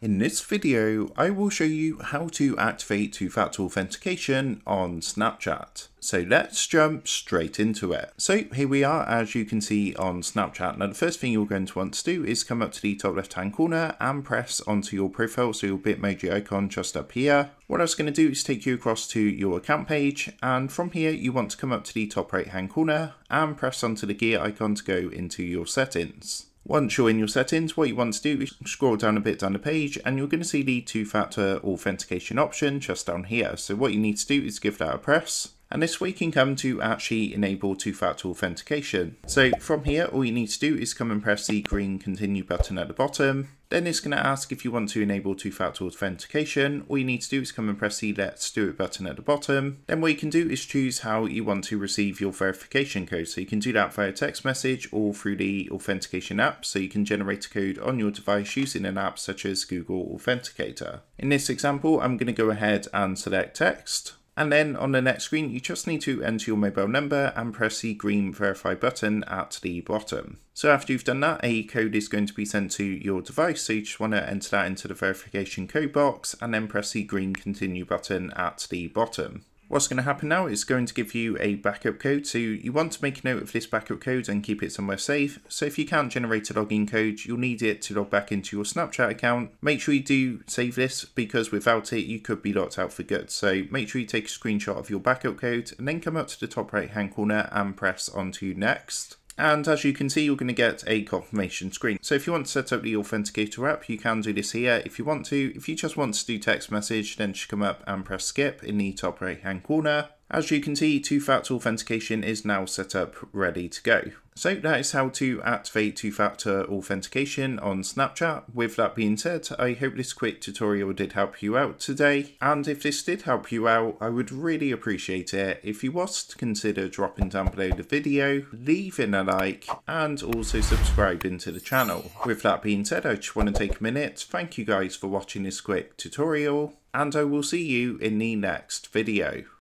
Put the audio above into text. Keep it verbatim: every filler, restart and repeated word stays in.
In this video, I will show you how to activate two-factor authentication on Snapchat. So let's jump straight into it. So here we are, as you can see, on Snapchat. Now the first thing you're going to want to do is come up to the top left hand corner and press onto your profile, so your Bitmoji icon just up here. What I was going to do is take you across to your account page, and from here you want to come up to the top right hand corner and press onto the gear icon to go into your settings. Once you're in your settings, what you want to do is scroll down a bit down the page and you're going to see the two-factor authentication option just down here. So what you need to do is give that a press, and this way you can come to actually enable two-factor authentication. So from here, all you need to do is come and press the green continue button at the bottom. Then it's going to ask if you want to enable two-factor authentication. All you need to do is come and press the let's do it button at the bottom. Then what you can do is choose how you want to receive your verification code. So you can do that via text message or through the authentication app. So you can generate a code on your device using an app such as Google Authenticator. In this example, I'm going to go ahead and select text. And then on the next screen, you just need to enter your mobile number and press the green verify button at the bottom. So after you've done that, a code is going to be sent to your device. So you just want to enter that into the verification code box and then press the green continue button at the bottom. What's going to happen now is going to give you a backup code, so you want to make a note of this backup code and keep it somewhere safe. So if you can't generate a login code, you'll need it to log back into your Snapchat account. Make sure you do save this, because without it you could be locked out for good. So make sure you take a screenshot of your backup code and then come up to the top right hand corner and press onto next. And as you can see, you're going to get a confirmation screen. So if you want to set up the Authenticator app, you can do this here if you want to. If you just want to do text message, then just come up and press skip in the top right hand corner. As you can see, two-factor authentication is now set up, ready to go. So that is how to activate two-factor authentication on Snapchat. With that being said, I hope this quick tutorial did help you out today. And if this did help you out, I would really appreciate it if you was to consider dropping down below the video, leaving a like, and also subscribing to the channel. With that being said, I just want to take a minute. Thank you guys for watching this quick tutorial, and I will see you in the next video.